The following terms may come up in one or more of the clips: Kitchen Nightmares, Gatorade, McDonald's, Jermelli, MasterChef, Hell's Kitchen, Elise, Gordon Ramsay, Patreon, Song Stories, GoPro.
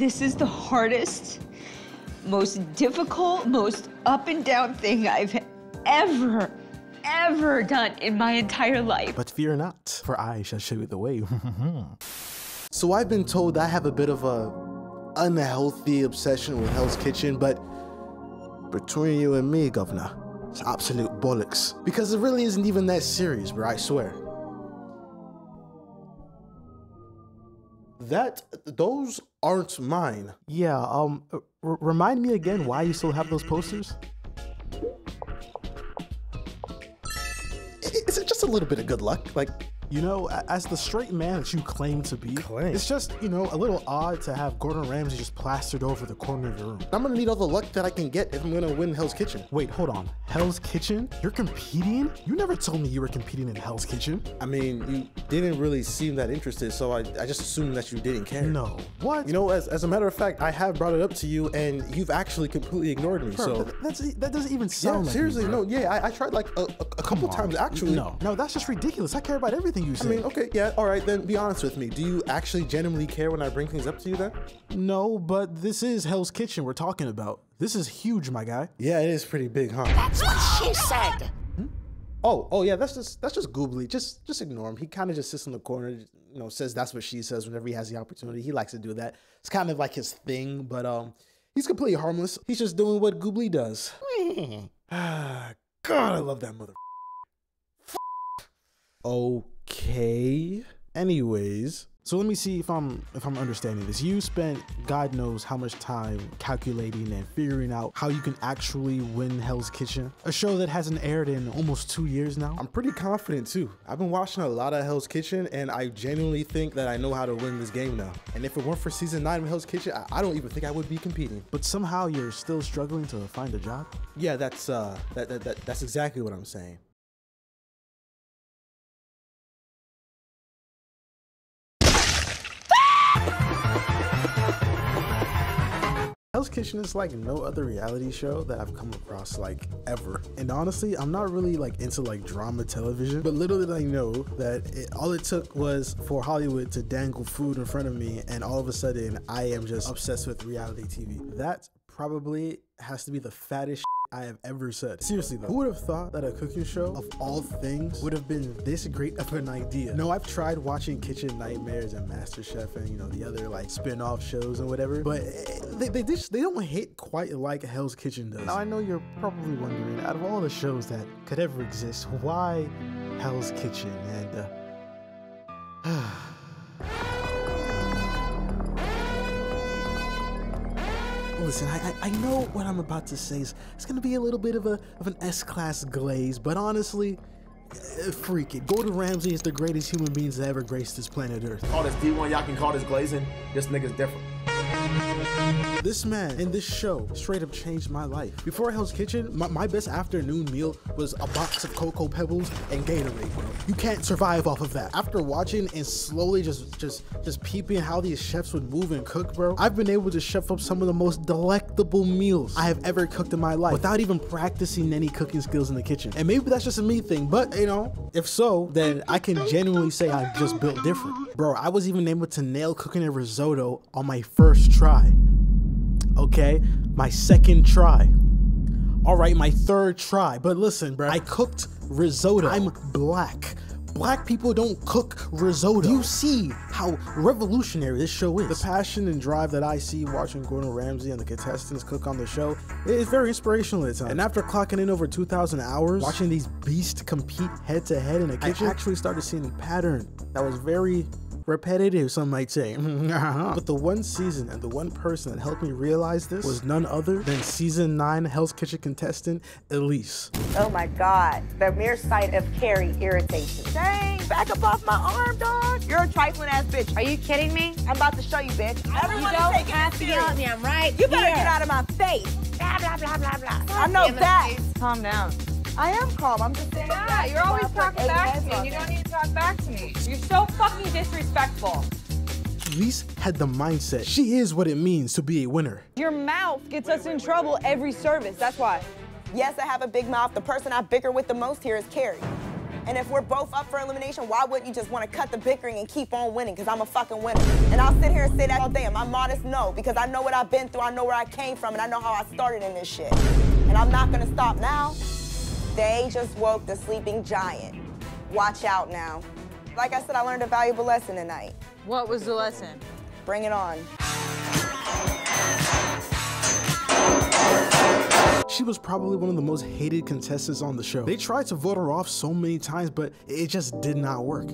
This is the hardest, most difficult, most up and down thing I've ever done in my entire life. But fear not, for I shall show you the way. So I've been told I have a bit of a unhealthy obsession with Hell's Kitchen, but between you and me, governor, it's absolute bollocks. Because it really isn't even that serious, bro, I swear. Those aren't mine. Yeah, remind me again why you still have those posters? Is it just a little bit of good luck? Like, you know, as the straight man that you claim to be, it's just, you know, a little odd to have Gordon Ramsay just plastered over the corner of your room. I'm gonna need all the luck that I can get if I'm gonna win Hell's Kitchen. Wait, hold on. Hell's Kitchen? You're competing? You never told me you were competing in Hell's Kitchen. I mean, you didn't really seem that interested, so I just assumed that you didn't care. No. What? You know, as a matter of fact, I have brought it up to you, and you've actually completely ignored me, so... That doesn't even sound like seriously, me, no, yeah, I tried like a couple times, actually. No, that's just ridiculous. I care about everything. I mean, okay, yeah, all right, then be honest with me. Do you actually genuinely care when I bring things up to you then? No, but this is Hell's Kitchen we're talking about. This is huge, my guy. Yeah, it is pretty big, huh? That's what she said! Hmm? Oh, yeah, that's just goobly. Just ignore him. He kind of just sits in the corner, you know, says that's what she says whenever he has the opportunity. He likes to do that. It's kind of like his thing, but he's completely harmless. He's just doing what goobly does. God, I love that mother. Okay. Anyways, so let me see if I'm understanding this. You spent God knows how much time calculating and figuring out how you can actually win Hell's Kitchen, a show that hasn't aired in almost 2 years now. I'm pretty confident too. I've been watching a lot of Hell's Kitchen, and I genuinely think that I know how to win this game now. And if it weren't for season 9 of Hell's Kitchen, I don't even think I would be competing. But somehow you're still struggling to find a job? Yeah, that's exactly what I'm saying. Hell's Kitchen is like no other reality show that I've come across, like, ever. And honestly, I'm not really like into like drama television, but little did I know that all it took was for Hollywood to dangle food in front of me, and all of a sudden I am just obsessed with reality TV. That probably has to be the fattest I have ever said. Seriously though, who would have thought that a cooking show of all things would have been this great of an idea? No, I've tried watching Kitchen Nightmares and MasterChef and, you know, the other like spin-off shows and whatever, but they don't hit quite like Hell's Kitchen does. Now I know you're probably wondering, out of all the shows that could ever exist, why Hell's Kitchen? And listen, I know what I'm about to say is it's gonna be a little bit of an S-class glaze, but honestly, freak it. Gordon Ramsay is the greatest human beings that ever graced this planet Earth. All this D1, y'all can call this glazing. This nigga's different. This man and this show straight up changed my life. Before Hell's Kitchen, my best afternoon meal was a box of Cocoa Pebbles and Gatorade, bro. You can't survive off of that. After watching and slowly just peeping how these chefs would move and cook, bro, I've been able to chef up some of the most delectable meals I have ever cooked in my life without even practicing any cooking skills in the kitchen. And maybe that's just a me thing, but you know, if so, then I can genuinely say I've just built different. Bro, I was even able to nail cooking a risotto on my first try. Okay, my second try. All right, my third try. But listen, bro, I cooked risotto. I'm black. Black people don't cook risotto. Do you see how revolutionary this show is? The passion and drive that I see watching Gordon Ramsay and the contestants cook on the show is very inspirational at times. And after clocking in over 2,000 hours, watching these beasts compete head to head in a kitchen, I actually started seeing a pattern that was very repetitive, some might say. But the one season and the one person that helped me realize this was none other than season 9 Hell's Kitchen contestant, Elise. Oh my God, the mere sight of Carrie irritates me. Dang, back up off my arm, dog. You're a trifling ass bitch. Are you kidding me? I'm about to show you, bitch. Everyone is taking it seriously. I'm right here. You better get out of my face. Blah, blah, blah, blah, blah. I know that. Calm down. I am calm, I'm just saying. Yeah, you're always talking back to me and you don't need to talk back to me. You're so fucking disrespectful. Elise had the mindset. She is what it means to be a winner. Your mouth gets us in trouble every service, that's why. Yes, I have a big mouth. The person I bicker with the most here is Carrie. And if we're both up for elimination, why wouldn't you just want to cut the bickering and keep on winning? Because I'm a fucking winner. And I'll sit here and say that all day. Am I modest? No, because I know what I've been through, I know where I came from, and I know how I started in this shit. And I'm not gonna stop now. They just woke the sleeping giant. Watch out now. Like I said, I learned a valuable lesson tonight. What was the lesson? Bring it on. She was probably one of the most hated contestants on the show. They tried to vote her off so many times, but it just did not work.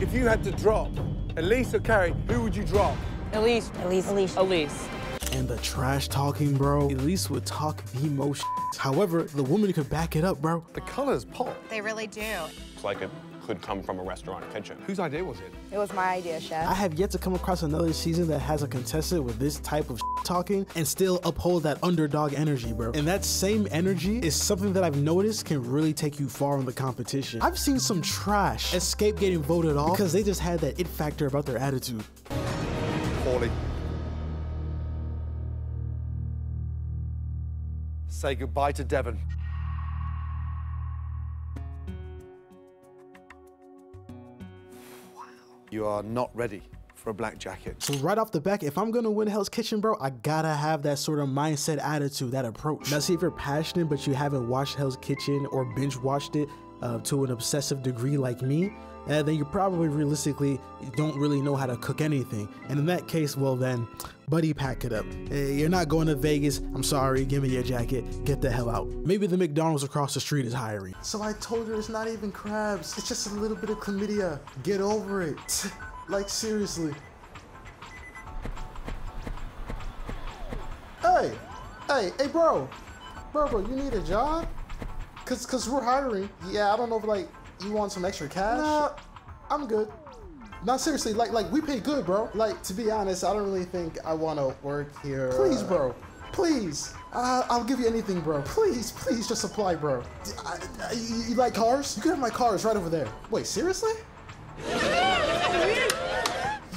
If you had to drop Elise or Carrie, who would you drop? Elise. Elise. Elise. Elise. And the trash talking, bro. Elise would talk the most shit. However, the woman could back it up, bro. The colors pop. They really do. It's like it could come from a restaurant kitchen. Whose idea was it? It was my idea, chef. I have yet to come across another season that has a contestant with this type of shit talking and still uphold that underdog energy, bro. And that same energy is something that I've noticed can really take you far in the competition. I've seen some trash escape getting voted off because they just had that it factor about their attitude. Poorly. Say goodbye to Devon. Wow. You are not ready for a black jacket. So right off the bat, if I'm gonna win Hell's Kitchen, bro, I gotta have that sort of mindset, attitude, that approach. Now see, if you're passionate but you haven't watched Hell's Kitchen or binge watched it to an obsessive degree like me, then you probably realistically don't really know how to cook anything. And in that case, well then, buddy, pack it up. You're not going to Vegas. I'm sorry, give me your jacket. Get the hell out. Maybe the McDonald's across the street is hiring. So I told her it's not even crabs. It's just a little bit of chlamydia. Get over it. Like, seriously. Hey, hey, bro. Bro, you need a job? Cause we're hiring. Yeah, I don't know if like, you want some extra cash? Nah, I'm good. Nah, seriously, like we pay good, bro. Like, to be honest, I don't really think I want to work here. Please, bro. Please. I'll give you anything, bro. Please, please just apply, bro. You like cars? You can have my cars right over there. Wait, seriously?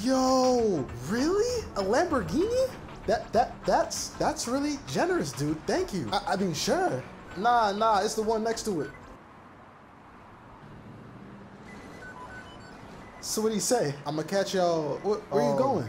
Yo, really? A Lamborghini? That's really generous, dude. Thank you. I mean, sure. Nah, it's the one next to it. So what do you say? I'ma catch y'all. Where you going?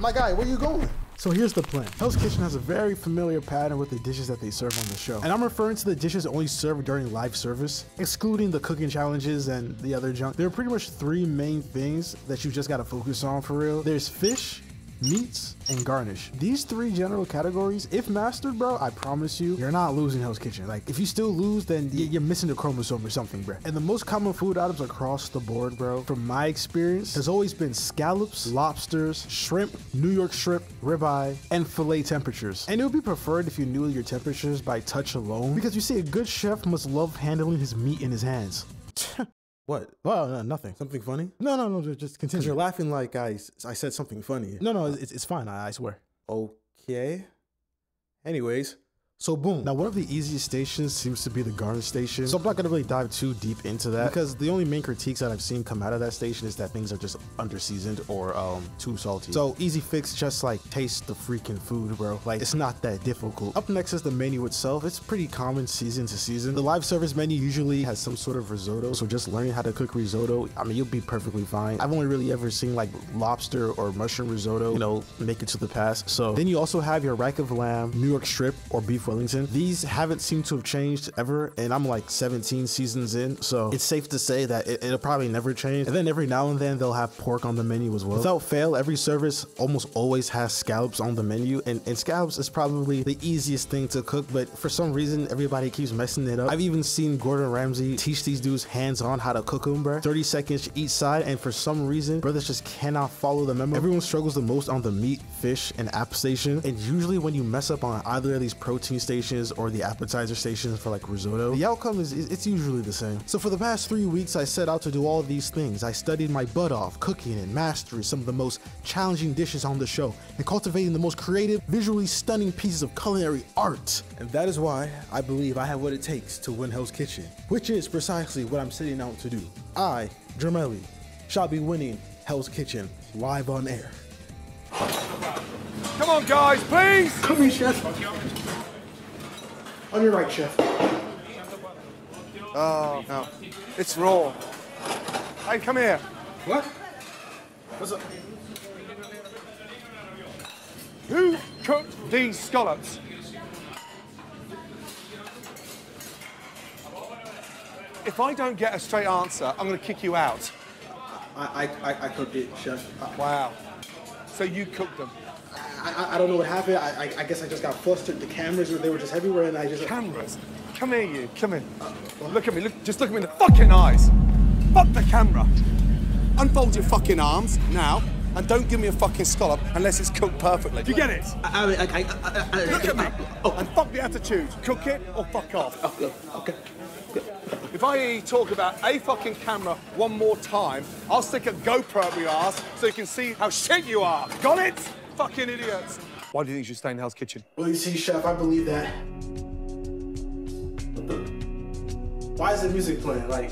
My guy, where you going? So here's the plan. Hell's Kitchen has a very familiar pattern with the dishes that they serve on the show. And I'm referring to the dishes only served during live service, excluding the cooking challenges and the other junk. There are pretty much three main things that you just gotta focus on for real. There's fish, meats, and garnish. These three general categories, if mastered, bro, I promise you, you're not losing Hell's Kitchen. Like, if you still lose, then you're missing a chromosome or something, bro. And the most common food items across the board, bro, from my experience, has always been scallops, lobsters, shrimp, New York shrimp, ribeye, and filet temperatures. And it would be preferred if you knew your temperatures by touch alone, because you see, a good chef must love handling his meat in his hands. What? Well, no, nothing. Something funny? No, just continue. You're laughing like I said something funny. No, it's fine, I swear. Okay. Anyways, so boom. Now, one of the easiest stations seems to be the garnish station, so I'm not gonna really dive too deep into that because the only main critiques that I've seen come out of that station is that things are just under-seasoned or too salty. So easy fix, just like taste the freaking food, bro. Like, it's not that difficult. Up next is the menu itself. It's pretty common season to season. The live service menu usually has some sort of risotto, so just learning how to cook risotto, I mean, you'll be perfectly fine. I've only really ever seen like lobster or mushroom risotto, you know, make it to the pass. So then you also have your rack of lamb, New York strip, or beef Wellington. These haven't seemed to have changed ever, and I'm like 17 seasons in, so it's safe to say that it'll probably never change. And then every now and then they'll have pork on the menu as well. Without fail, every service almost always has scallops on the menu, and scallops is probably the easiest thing to cook, but for some reason everybody keeps messing it up. I've even seen Gordon Ramsay teach these dudes hands-on how to cook them, bro. 30 seconds to each side, and for some reason brothers just cannot follow the memo. Everyone struggles the most on the meat, fish, and app station, and usually when you mess up on either of these protein stations or the appetizer stations for like risotto, the outcome it's usually the same. So for the past 3 weeks, I set out to do all these things. I studied my butt off, cooking and mastering some of the most challenging dishes on the show and cultivating the most creative, visually stunning pieces of culinary art. And that is why I believe I have what it takes to win Hell's Kitchen, which is precisely what I'm setting out to do. I, Jermelli, shall be winning Hell's Kitchen live on air. Come on, guys, please! Come here, chef. On your right, chef. Oh, no. It's raw. Hey, come here. What? What's up? Who cooked these scallops? If I don't get a straight answer, I'm going to kick you out. I cooked it, Chef. Wow. So you cooked them? I don't know what happened. I guess I just got flustered. The cameras, they were just everywhere, and I just... Cameras? Come here, you. Come in. Look at me. Just look at me in the fucking eyes. Fuck the camera. Unfold your fucking arms now, and don't give me a fucking scallop unless it's cooked perfectly. Do you get it? Look at me. And fuck the attitude. Cook it or fuck off. Okay. If I hear you talk about a fucking camera one more time, I'll stick a GoPro up your ass so you can see how shit you are. Got it? Fucking idiots. Why do you think you should stay in Hell's Kitchen? Well, you see, Chef, I believe that. Why is the music playing? Like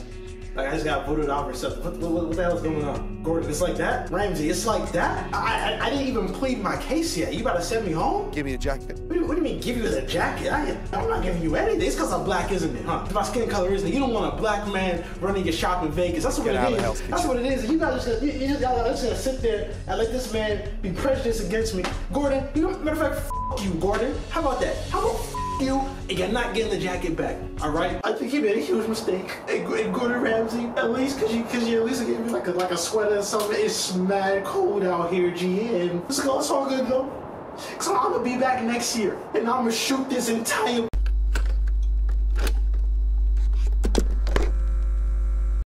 I just got booted out or something. What the hell's going on? Gordon, it's like that? Ramsay, it's like that? I didn't even plead my case yet. You about to send me home? Give me a jacket. What do you mean give you a jacket? I'm not giving you anything. It's because I'm black, isn't it, huh? My skin color isn't it? You don't want a black man running your shop in Vegas. That's what it is. That's what it is. You guys just gonna sit there and let this man be prejudiced against me. Gordon, you know, matter of fact, f you, Gordon. How about that? How about f you, and you're not getting the jacket back, all right? I think he made a huge mistake. And Gordon Ramsay, at least, cause you at least gave me like a sweater or something. It's mad cold out here, GN. It's all good though. So I'm gonna be back next year, and I'm gonna shoot this entire